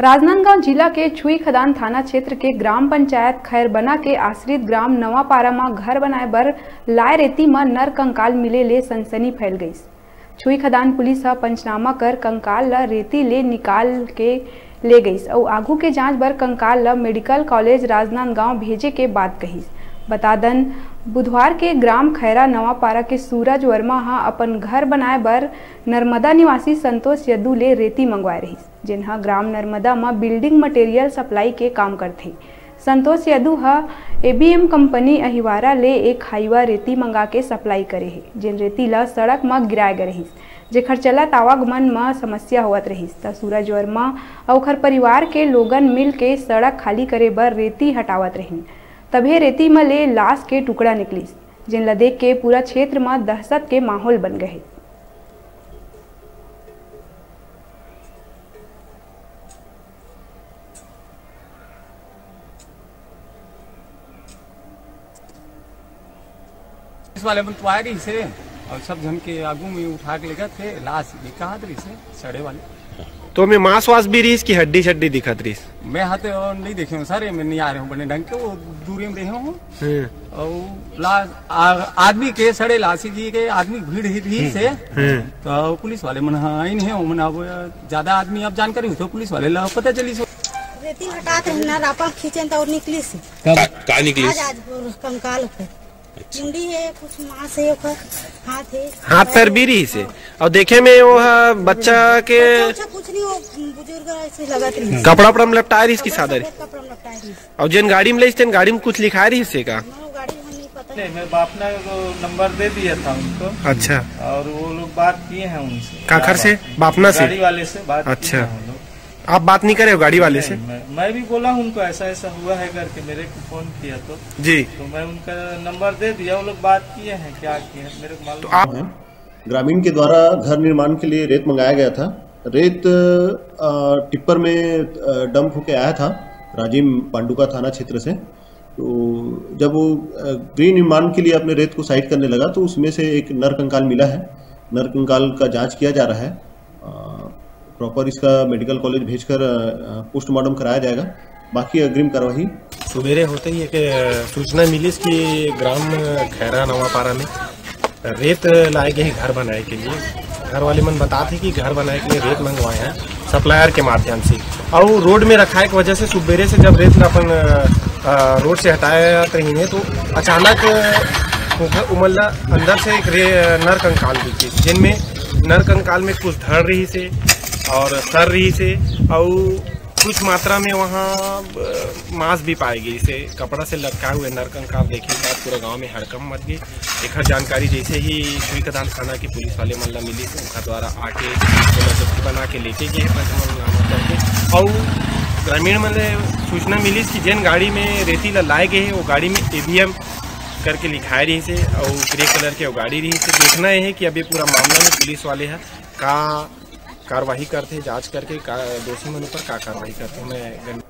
राजनांदगांव जिला के छुई खदान थाना क्षेत्र के ग्राम पंचायत खैरबना के आश्रित ग्राम नवापारा में घर बनाए बर लाय रेती में नर कंकाल मिले ले सनसनी फैल गई। छुई खदान पुलिस ह पंचनामा कर कंकाल ल रेती ले निकाल के ले गई और आगू के जांच बर कंकाल ल मेडिकल कॉलेज राजनांदगांव भेजे के बात कही। बता दन बुधवार के ग्राम खैरा नवापारा के सूरज वर्मा हा अपन घर बनाए बर नर्मदा निवासी संतोष यदू ले रेती मंगवाए रहिस, जिन्हा ग्राम नर्मदा में बिल्डिंग मटेरियल सप्लाई के काम करते। संतोष यदू हा एबीएम कंपनी अहिवारा ले एक हाईवा रेती मंगा के सप्लाई करे है, जिन रेती ला सड़क में गिराए गए रहिस, जेखर चला तावागमन में समस्या होवत रहिस। त सूरज वर्मा और परिवार के लोगन मिल के सड़क खाली करे बर रेती हटावत रहिन, तभी रेती में ले लाश के टुकड़ा निकलिस, जिनला देख के पूरा क्षेत्र में दहशत के माहौल बन गए। पुलिस वाले मन तो आए रही से और सब जन के आगू में उठा के ले गए थे लाश, भी कहा रही से सड़े वाले। तो मैं मांस वास भी रही, हड्डी शड्डी दिखत रही मैं हाथ नहीं देखे हूँ सर, मैं नहीं आ रहे हूँ बने ढंग के, वो दूरी में देखे हूँ और लाश आदमी के सड़े लाशी जी के आदमी भीड़ ही से तो पुलिस वाले मन आई नहीं है मन अब ज्यादा आदमी अब जानकारी हो पुलिस वाले ला पता चली सो रेती हटा के ना रापा खींचन तो निकली से का निकली आज कंकाल पे चुंडी है कुछ मांस है ओकर हाथ है हाथ पर बीरी से और देखे में वो बच्चा के कुछ नहीं वो बुजुर्ग ऐसे लगात रही कपड़ा परम लपटा रही इसकी सादर कपड़ा लपटा रही और जन गाड़ी में लेस्टन गाड़ी में कुछ लिखा रही से का गाड़ी में नहीं पता नहीं मेरे बाप ने नंबर दे दिया था उनको। अच्छा और वो लोग बात किए हैं उनसे काखर से बापना से गाड़ी वाले से बात। अच्छा आप बात नहीं करे हो गाड़ी वाले से? मैं भी बोला उनको ऐसा ऐसा हुआ है करके, मेरे को फोन किया तो जी तो मैं उनका नंबर दे दिया, वो लोग बात किए हैं क्या किए हैं मेरे को मालूम। तो आप ग्रामीण के द्वारा घर निर्माण के लिए रेत मंगाया गया था, रेत टिप्पर में डंप होके आया था राजीव पांडुका थाना क्षेत्र से। तो जब वो गृह निर्माण के लिए अपने रेत को साइड करने लगा तो उसमें से एक नर कंकाल मिला है, नर कंकाल का जाँच किया जा रहा है, प्रॉपर इसका मेडिकल कॉलेज भेजकर पोस्टमार्टम कराया जाएगा, बाकी अग्रिम कार्रवाई। सुबेरे होते ही एक सूचना मिली कि ग्राम खैरा नवापारा में रेत लाए गए घर बनाए के लिए, घर वाले मन बताते कि घर बनाए के लिए रेत मंगवाए हैं सप्लायर के माध्यम से और रोड में रखाए की वजह से सुबेरे से जब रेत अपन रोड से हटाया कहीं तो अचानक उमला अंदर से एक नर कंकाल दिखे, जिनमें नर कंकाल में कुछ धड़ रही से और सर रही से और कुछ मात्रा में वहाँ मांस भी पाए गई। इसे कपड़ा से लटका हुए नर कंकाल देखने के बाद पूरा गांव में हड़कंप मच गई। एक जानकारी जैसे ही श्री कदान थाना की पुलिस वाले मल्ला मिली से उनका द्वारा आके जब्ती बना के लेके गए हैं और ग्रामीण मतलब सूचना मिली कि जिन गाड़ी में रेती लाए गए हैं वो गाड़ी में ABM करके लिखाए रही से और ग्रे कलर के वो गाड़ी रही से। देखना यह है कि अभी पूरा मामला में पुलिस वाले हैं का कार्रवाई करते, जांच करके दोषी मन पर का कार्रवाई करते हैं। मैं